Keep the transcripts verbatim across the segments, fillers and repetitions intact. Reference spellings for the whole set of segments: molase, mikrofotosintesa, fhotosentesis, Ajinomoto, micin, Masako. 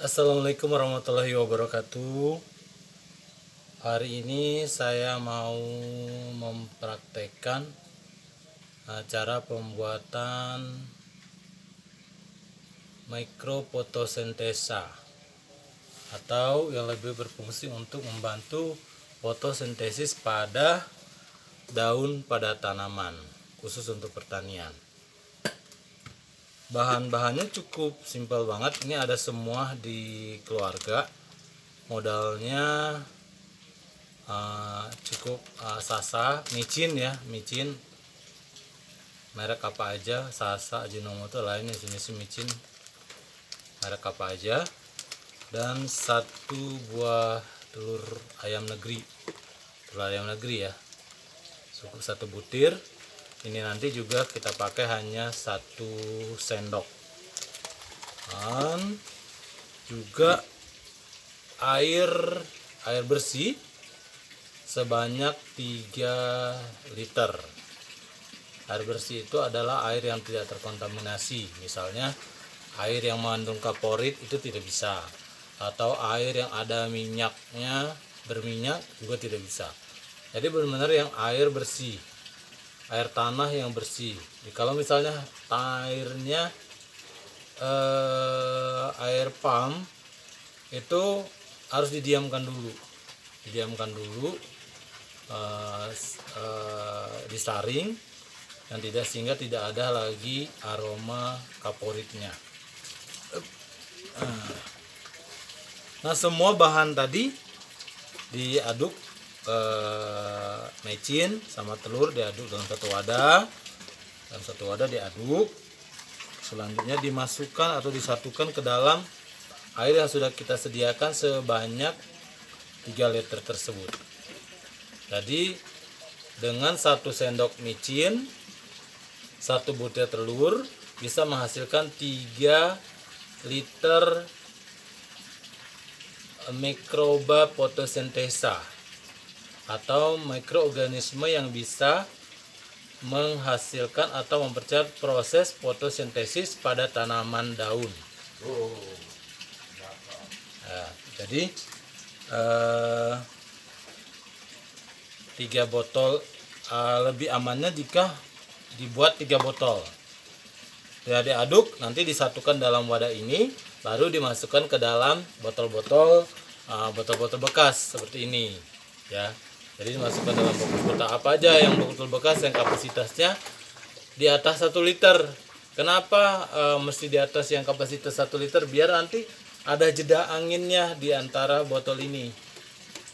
Assalamualaikum warahmatullahi wabarakatuh. Hari ini saya mau mempraktekkan cara pembuatan mikrofotosintesa atau yang lebih berfungsi untuk membantu fotosintesis pada daun pada tanaman, khusus untuk pertanian. Bahan-bahannya cukup simpel banget, ini ada semua di keluarga. Modalnya uh, cukup uh, Sasa, micin ya, micin. Merek apa aja, Sasa, Ajinomoto, lain di sini micin. Merek apa aja. Dan satu buah telur ayam negeri. Telur ayam negeri ya. Cukup satu butir. Ini nanti juga kita pakai hanya satu sendok, dan juga air air bersih sebanyak tiga liter. Air bersih itu adalah air yang tidak terkontaminasi, misalnya air yang mengandung kaporit itu tidak bisa, atau air yang ada minyaknya, berminyak juga tidak bisa. Jadi benar-benar yang air bersih, air tanah yang bersih. Kalau misalnya airnya eh, air pump itu harus didiamkan dulu, didiamkan dulu eh, eh, disaring dan tidak sehingga tidak ada lagi aroma kaporitnya. Nah, semua bahan tadi diaduk. Uh, mecin sama telur diaduk dalam satu wadah, dalam satu wadah diaduk. Selanjutnya dimasukkan atau disatukan ke dalam air yang sudah kita sediakan sebanyak tiga liter tersebut. Jadi dengan satu sendok micin, satu butir telur bisa menghasilkan tiga liter mikroba fotosintesa atau mikroorganisme yang bisa menghasilkan atau mempercepat proses fotosintesis pada tanaman daun. Oh, nah, jadi eh, tiga botol eh, lebih amannya jika dibuat tiga botol. Sudah diaduk, nanti disatukan dalam wadah ini, baru dimasukkan ke dalam botol-botol eh, botol-botol bekas seperti ini, ya. Jadi masukkan dalam box kotak apa aja yang botol bekas yang kapasitasnya di atas satu liter. Kenapa e, mesti di atas yang kapasitas satu liter? Biar nanti ada jeda anginnya di antara botol ini.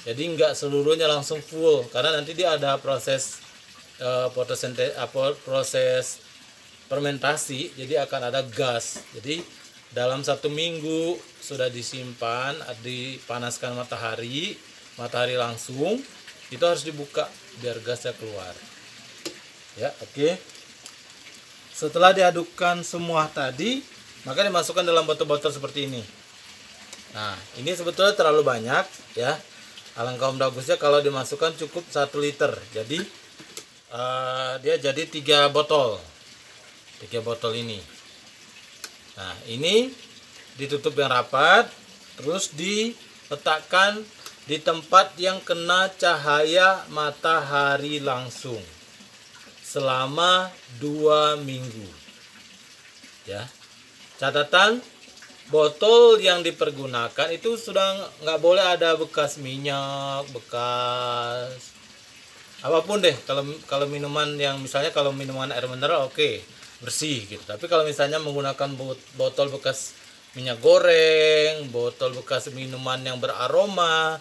Jadi nggak seluruhnya langsung full, karena nanti dia ada proses e, fotosintesis, proses fermentasi, jadi akan ada gas. Jadi dalam satu minggu sudah disimpan, dipanaskan matahari, matahari langsung. Itu harus dibuka biar gasnya keluar. Ya, oke. Okay. Setelah diadukkan semua tadi, maka dimasukkan dalam botol-botol seperti ini. Nah, ini sebetulnya terlalu banyak ya. Alangkah bagusnya kalau dimasukkan cukup satu liter. Jadi uh, dia jadi tiga botol. tiga botol ini. Nah, ini ditutup yang rapat, terus diletakkan di tempat yang kena cahaya matahari langsung selama dua minggu. Ya. Catatan, botol yang dipergunakan itu sudah nggak boleh ada bekas minyak, bekas apapun deh. Kalau kalau minuman yang misalnya kalau minuman air mineral oke, okay, bersih gitu. Tapi kalau misalnya menggunakan botol bekas minyak goreng, botol bekas minuman yang beraroma,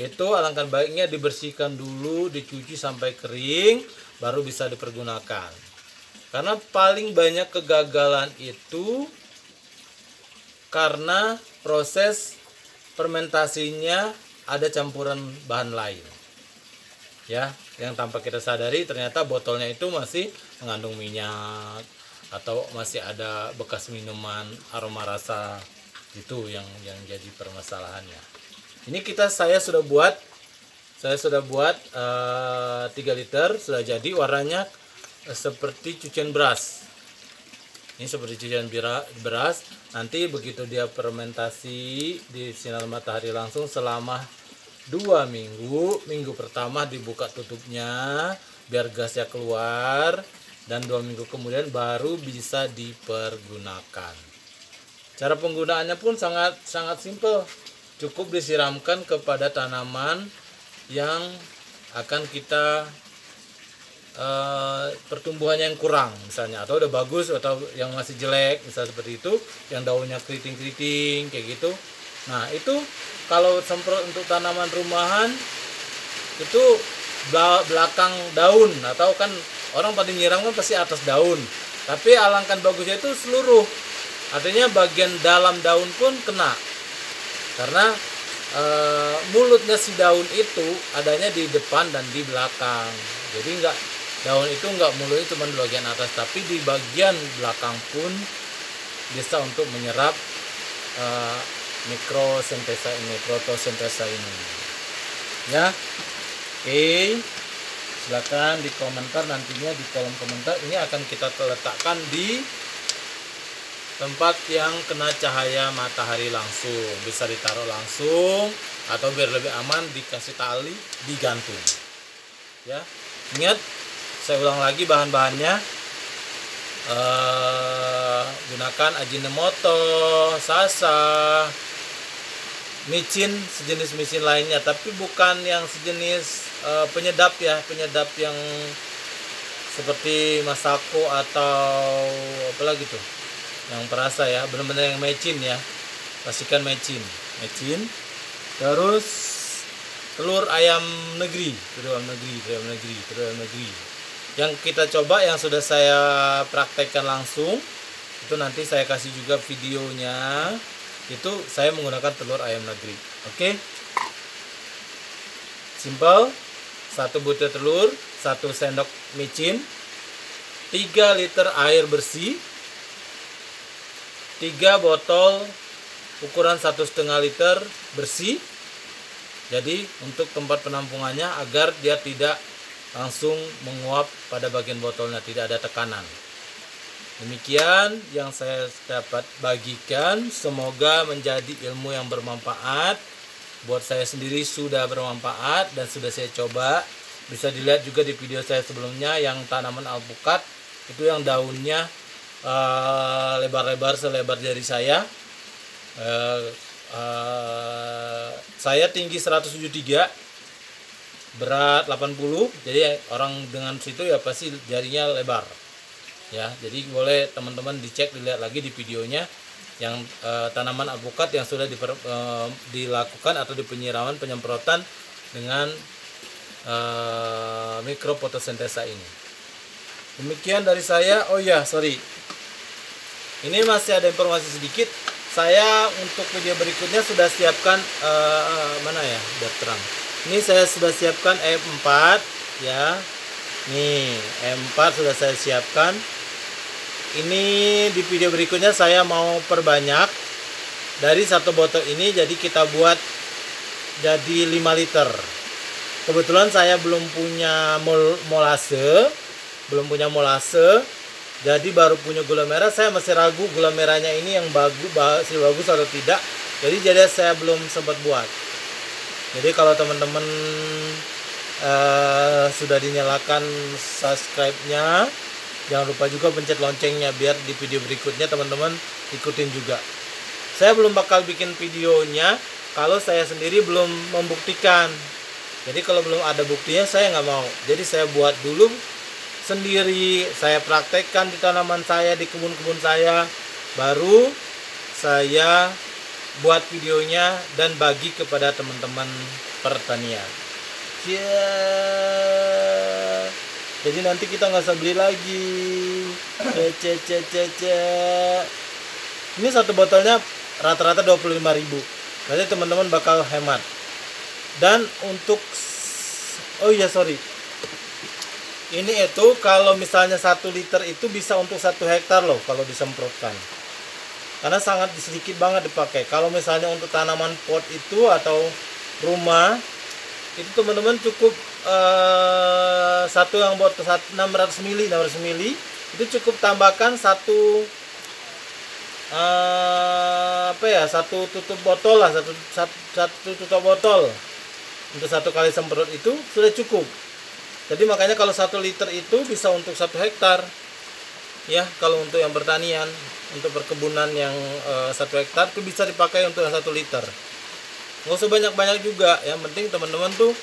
itu alangkah baiknya dibersihkan dulu, dicuci sampai kering, baru bisa dipergunakan. Karena paling banyak kegagalan itu karena proses fermentasinya ada campuran bahan lain. Ya, yang tanpa kita sadari ternyata botolnya itu masih mengandung minyak atau masih ada bekas minuman aroma rasa itu yang yang jadi permasalahannya. Ini kita saya sudah buat saya sudah buat uh, tiga liter, sudah jadi. Warnanya seperti cucian beras. Ini seperti cucian beras, nanti begitu dia fermentasi di sinar matahari langsung selama dua minggu. Minggu pertama dibuka tutupnya biar gasnya keluar, dan dua minggu kemudian baru bisa dipergunakan. Cara penggunaannya pun sangat sangat simpel, cukup disiramkan kepada tanaman yang akan kita Uh, pertumbuhannya yang kurang misalnya, atau udah bagus atau yang masih jelek misalnya, seperti itu, yang daunnya keriting-keriting kayak gitu. Nah itu kalau semprot untuk tanaman rumahan itu belakang daun, atau kan orang pada nyiram kan pasti atas daun, tapi alangkan bagusnya itu seluruh, artinya bagian dalam daun pun kena, karena uh, mulutnya si daun itu adanya di depan dan di belakang. Jadi enggak, daun itu nggak mulutnya cuma di bagian atas, tapi di bagian belakang pun bisa untuk menyerap uh, mikrosintesa ini, protosintesa ini, ya. Oke, silakan di komentar nantinya, di kolom komentar ini akan kita letakkan di tempat yang kena cahaya matahari langsung, bisa ditaruh langsung atau biar lebih aman dikasih tali digantung, ya. Ingat, saya ulang lagi bahan-bahannya, uh, gunakan Ajinomoto, Sasa, micin, sejenis micin lainnya, tapi bukan yang sejenis uh, penyedap ya, penyedap yang seperti Masako atau apa lagi tuh, yang perasa ya, benar-benar yang micin ya, pastikan micin, micin, terus telur ayam negeri, telur ayam negeri, telur ayam negeri, telur ayam negeri. Yang kita coba, yang sudah saya praktekkan langsung, itu nanti saya kasih juga videonya. Itu saya menggunakan telur ayam negeri. Oke, simple. Satu butir telur, satu sendok micin, tiga liter air bersih, tiga botol ukuran satu setengah liter bersih. Jadi untuk tempat penampungannya agar dia tidak langsung menguap pada bagian botolnya, tidak ada tekanan. Demikian yang saya dapat bagikan, semoga menjadi ilmu yang bermanfaat. Buat saya sendiri sudah bermanfaat dan sudah saya coba. Bisa dilihat juga di video saya sebelumnya yang tanaman alpukat, itu yang daunnya lebar-lebar uh, selebar jari saya. uh, uh, Saya tinggi seratus tujuh puluh tiga, berat delapan puluh, jadi orang dengan situ ya pasti jarinya lebar ya. Jadi boleh teman-teman dicek, dilihat lagi di videonya yang e, tanaman alpukat yang sudah diper, e, dilakukan atau di penyiraman penyemprotan dengan e, mikro fotosintesa ini. Demikian dari saya. Oh ya, sorry, ini masih ada informasi sedikit. Saya untuk video berikutnya sudah siapkan e, mana ya, biar terang. Ini saya sudah siapkan E empat ya. Nih, E empat sudah saya siapkan. Ini di video berikutnya saya mau perbanyak dari satu botol ini, jadi kita buat jadi lima liter. Kebetulan saya belum punya mol molase, belum punya molase. Jadi baru punya gula merah, saya masih ragu gula merahnya ini yang bagus, masih bagus atau tidak. Jadi jadi saya belum sempat buat. Jadi kalau teman-teman uh, sudah dinyalakan subscribe-nya, jangan lupa juga pencet loncengnya biar di video berikutnya teman-teman ikutin juga. Saya belum bakal bikin videonya kalau saya sendiri belum membuktikan. Jadi kalau belum ada buktinya saya nggak mau. Jadi saya buat dulu sendiri, saya praktekkan di tanaman saya, di kebun-kebun saya, baru saya buat videonya dan bagi kepada teman-teman pertanian. Yeah. Jadi nanti kita nggak usah beli lagi. Cece, cece, cece. Ini satu botolnya rata-rata dua puluh lima ribu. Berarti teman-teman bakal hemat. Dan untuk, oh iya sorry, ini itu kalau misalnya satu liter itu bisa untuk satu hektar loh kalau disemprotkan. Karena sangat sedikit banget dipakai. Kalau misalnya untuk tanaman pot itu atau rumah itu teman-teman cukup eh, satu yang buat enam ratus mili, enam ratus mili itu cukup tambahkan satu uh, apa ya, satu tutup botol lah, satu, satu, satu tutup botol untuk satu kali semprot itu sudah cukup. Jadi makanya kalau satu liter itu bisa untuk satu hektar ya, kalau untuk yang pertanian, untuk perkebunan yang e, satu hektar itu bisa dipakai untuk yang satu liter. Nggak usah banyak-banyak juga, yang penting teman-teman tuh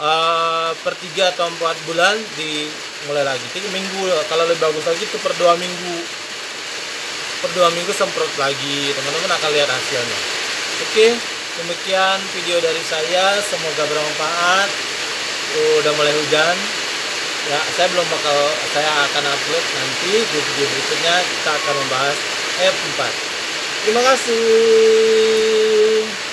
e, per tiga atau empat bulan dimulai lagi. Tiga minggu kalau lebih bagus lagi itu per dua minggu, per dua minggu semprot lagi, teman-teman akan lihat hasilnya. Oke, demikian video dari saya, semoga bermanfaat. Udah mulai hujan ya, saya belum bakal, saya akan upload nanti di video berikutnya, kita akan membahas F empat. Terima kasih.